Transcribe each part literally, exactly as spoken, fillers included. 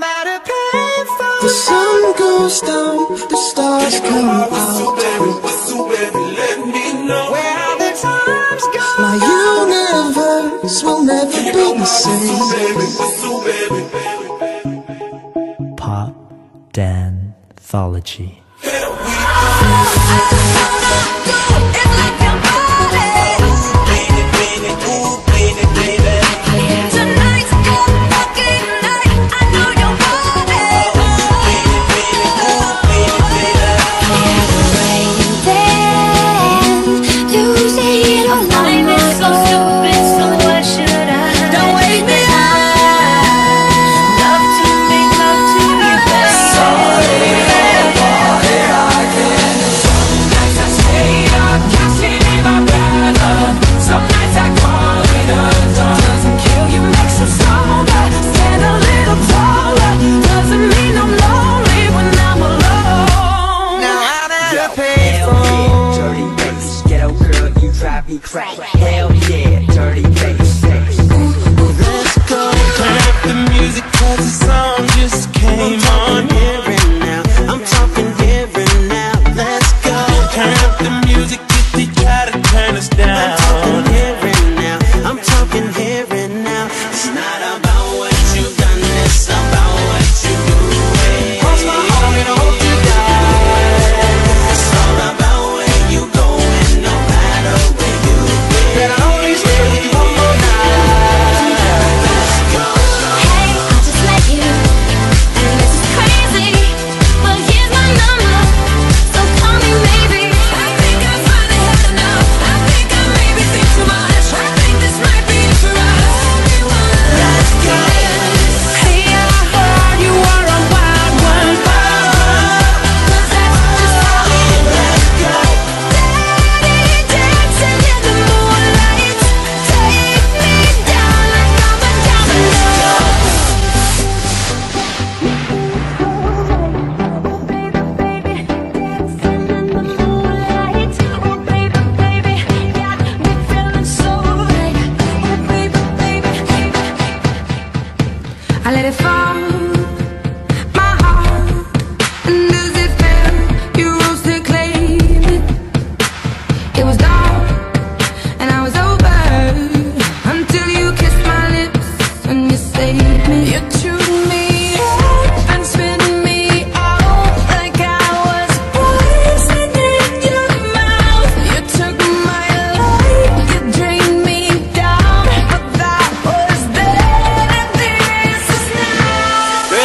I'm at a payphone. The sun goes down, the stars come out. Whistle, baby, whistle, baby, let me know where the times go. My universe will never be the same. Pop Danthology. Crack. Hell yeah, dirty bass. Let's go. Turn up the music cause the song just came on. I'm talking here and now, I'm talking here and now. Let's go. Turn up the music if they try to turn us down. I'm talking here and now, I'm talking here and now. It's not about what you've done, it's about what you do. Cross my heart and hope you die. It's all about where you go. I let it fall, my heart, and as it fell, you rose to claim it. It was dark, and I was over, until you kissed my lips, and you saved me. You chewed me up, and spit me out, like I was poison in your mouth. You took my life, you drained me down, but that was then, and this by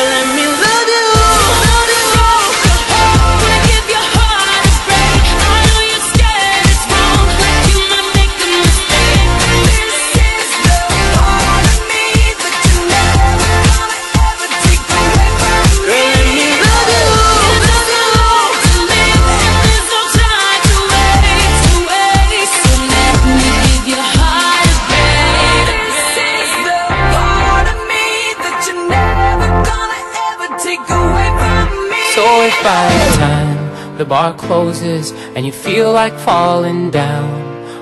the time the bar closes and you feel like falling down,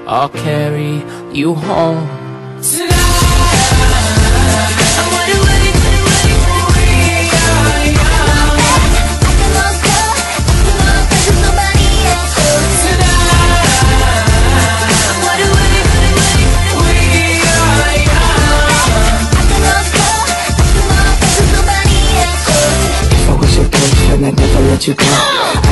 I'll carry you home tonight. You go. I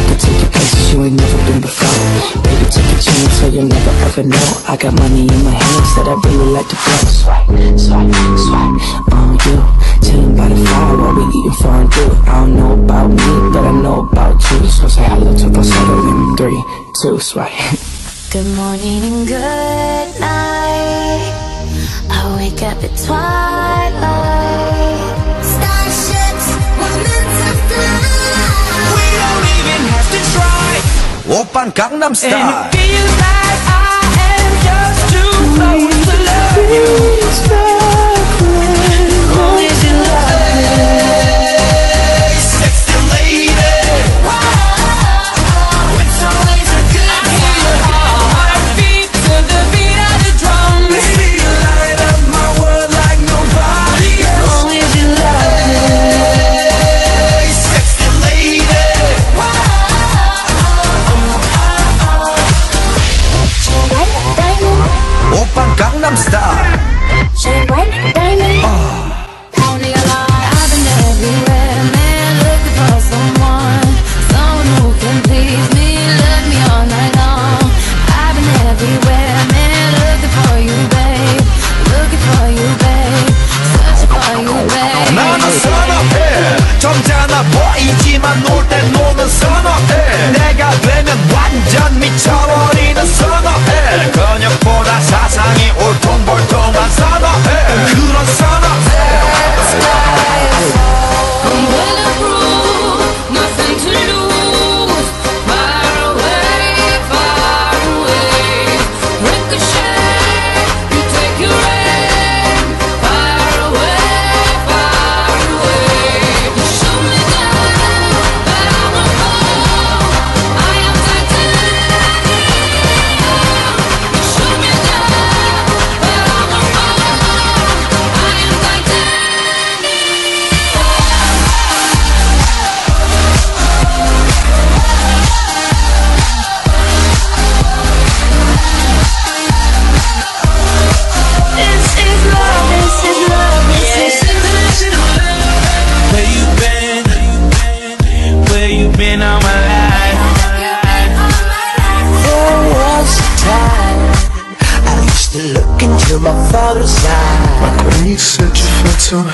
could take you places you ain't never been before. Baby, take a chance so you'll never ever know. I got money in my hands that I really like to blow. Swipe, swipe, swipe on you. Chilling by the fire while we eating fondue. I don't know about me, but I know about you. So say hello to falsetto in three, two, swipe. Good morning and good night. I wake up at twilight. Starships were meant to fly. We don't even have to try. Open Gangnam Style. And it feels like I am just too close to love you. Only if you love me. Sexy lady. When some days are good, I hear your heartbeat to the beat of the drum. Baby, you light up my world like nobody else. Only if you love me. 있지만 놀 땐 노는 선어해 내가 되면 완전 미쳐버리는 선어해 근육보다 사상이 울퉁불퉁한 선어해 그런 선어해 So